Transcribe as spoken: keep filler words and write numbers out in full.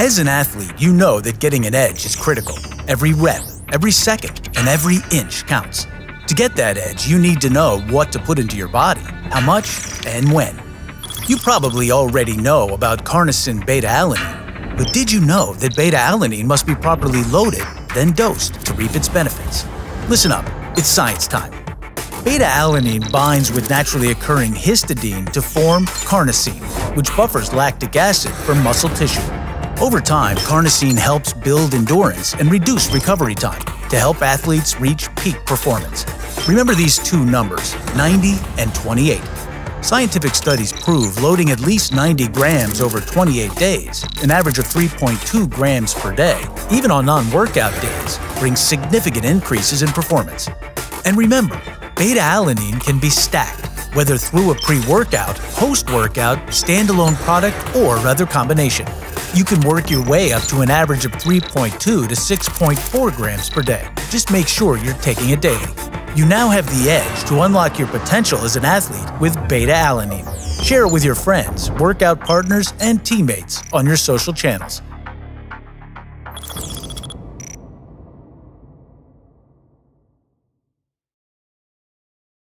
As an athlete, you know that getting an edge is critical. Every rep, every second, and every inch counts. To get that edge, you need to know what to put into your body, how much, and when. You probably already know about carnosine beta-alanine, but did you know that beta-alanine must be properly loaded, then dosed to reap its benefits? Listen up, it's science time. Beta-alanine binds with naturally occurring histidine to form carnosine, which buffers lactic acid from muscle tissue. Over time, carnosine helps build endurance and reduce recovery time to help athletes reach peak performance. Remember these two numbers, ninety and twenty-eight. Scientific studies prove loading at least ninety grams over twenty-eight days, an average of three point two grams per day, even on non-workout days, brings significant increases in performance. And remember, beta-alanine can be stacked, whether through a pre-workout, post-workout, standalone product, or other combination. You can work your way up to an average of three point two to six point four grams per day. Just make sure you're taking it daily. You now have the edge to unlock your potential as an athlete with beta-alanine. Share it with your friends, workout partners, and teammates on your social channels.